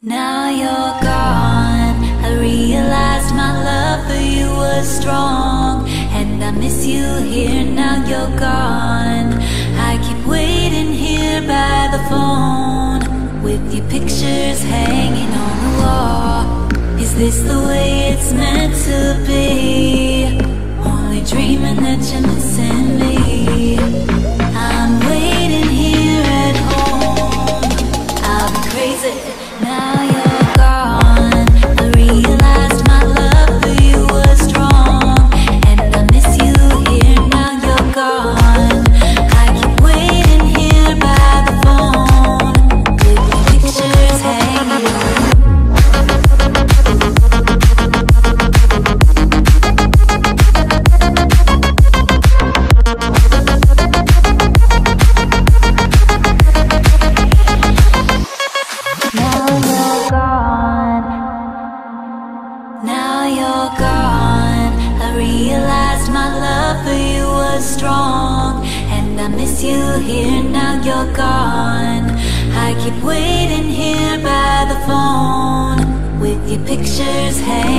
Now you're gone, I realized my love for you was strong, and I miss you here, now you're gone. I keep waiting here by the phone, with your pictures hanging on the wall. Is this the way it's meant to be? Only dreaming that you're missing me. I'm waiting here at home, I'll be crazy. Pictures hang